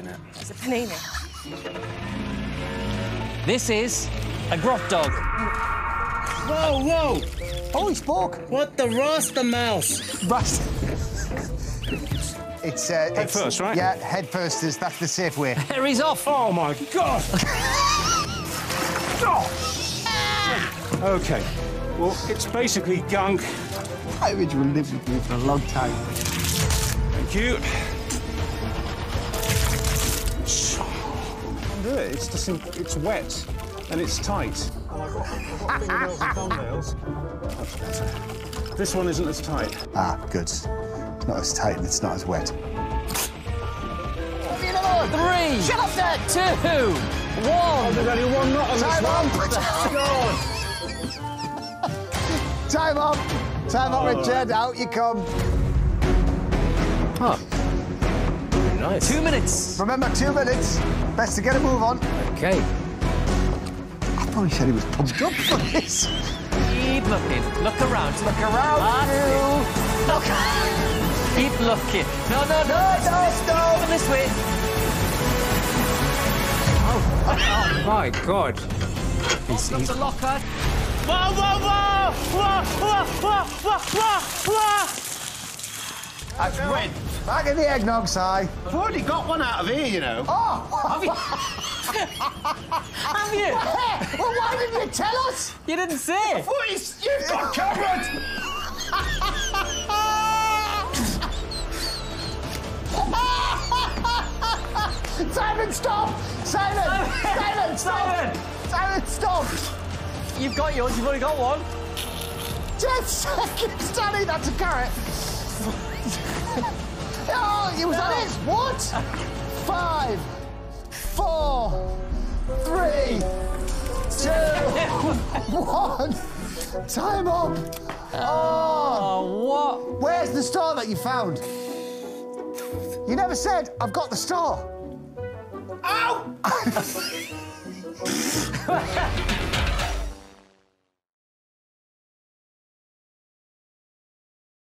in it. It's a panini. This is a groff dog. Whoa, whoa! Holy spork! What the Rasta mouse? Rasta. It's head first, right? Yeah, head first is that's the safe way. Harry's off. Oh my God! Oh. Okay. Well, it's basically gunk. Cabbage will live with me for a long time. Thank you. It's just it's wet and it's tight. I've got fingernails and thumbnails. Much better. This one isn't as tight. Ah, good. It's not as tight and it's not as wet. Three. Shut up there. 2. 1. Oh, there's only one knot on this one. Oh, God. Time up. Time up, Richard. Out you come. Huh. Nice. 2 minutes. Remember, 2 minutes. Best to get a move on. OK. I probably said he was pumped up for this. Keep looking. Look around. Look around. Look. Keep looking. No, no, no. No, stop. This way. Oh, my God. He's a locker. Whoa, whoa, whoa. Whoa, whoa, whoa, whoa. That's red. Back in the eggnog, Si. I've already got one out of here, you know. Oh! Have you? Have you? Well, why didn't you tell us? You didn't say it. I thought you've got covered! Simon, stop! Simon! Simon, stop! Simon, stop! You've got yours, you've already got one. 10 seconds, Danny, that's a carrot. Oh, it was no. On it. What? 5, 4, 3, 2, 1. Time up. Oh, what? Where's the star that you found? You never said, I've got the star. Ow!